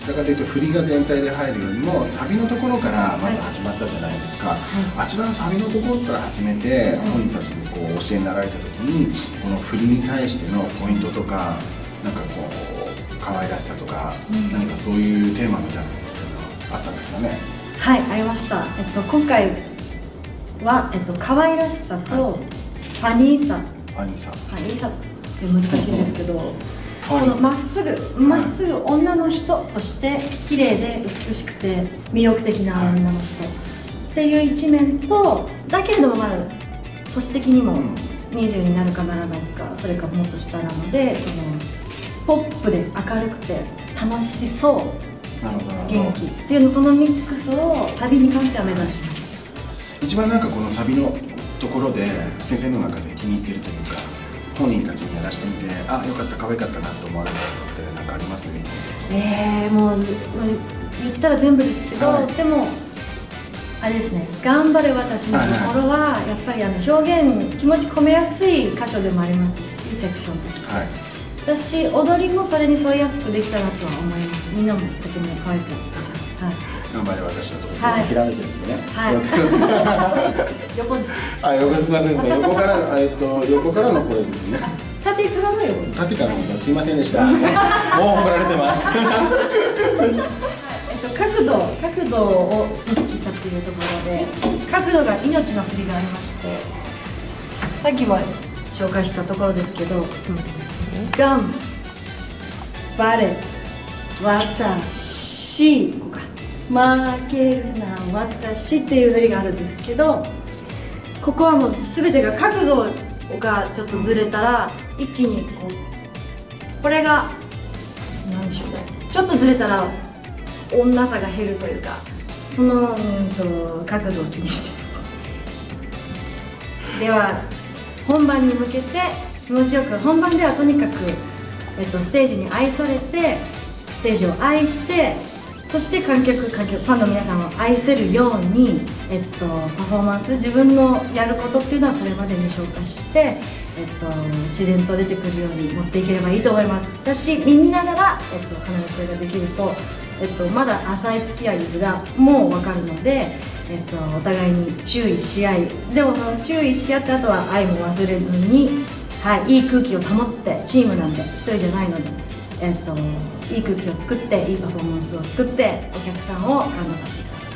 ちらかというと振りが全体で入るよりもサビのところからまず始まったじゃないですか、はい、あちらのサビのところから始めて本人たちにこう教えになられた時にこの振りに対してのポイントとかなんかこう可愛らしさとか何かそういうテーマみたいなのがあったんですかね。はい、ありました。今回は可愛らしさとファニーさ、ファニーさって難しいんですけど。このまっすぐ女の人として綺麗で美しくて魅力的な女の人っていう一面と、だけれどもまだ年的にも20になるかならないか、それかもっと下なので、そのポップで明るくて楽しそう、元気っていうの、そのミックスをサビに関しては目指しました。一番なんかこのサビのところで先生の中で気に入ってるというか、本人たちにやらしてみて、あ、よかった、可愛かったなと思われたことってなんかありますね。もう言ったら全部ですけど、はい、でもあれですね、頑張る私のところはやっぱり表現、気持ち込めやすい箇所でもありますし、セクションとして、はい、私踊りもそれに沿いやすくできたなとは思います。みんなもとても可愛くなった、はい、頑張る私のところで諦めてるんですよね。横ずあ、横すみません。横から横からのこれですね。縦からの横。縦からのすみませんでした。もう怒られてます。角度を意識したっていうところで、角度が命の振りがありまして、さっきも紹介したところですけど、頑張れ私、ここか。負けるな私っていう振りがあるんですけど、ここはもう全てが角度がちょっとずれたら一気にこう、これが何でしょうね、ちょっとずれたら女さが減るというか、その角度を気にしてでは本番に向けて気持ちよく、本番ではとにかく、ステージに愛されて、ステージを愛して、そして観客ファンの皆さんを愛せるように、パフォーマンス、自分のやることっていうのはそれまでに消化して、自然と出てくるように持っていければいいと思います。私みんななら、必ずそれができると、まだ浅い付き合いがもう分かるので、お互いに注意し合い、でもその注意し合ってあとは愛も忘れずに、はい、いい空気を保って、チームなんで一人じゃないので。いい空気を作って、いいパフォーマンスを作って、お客さんを感動させてください。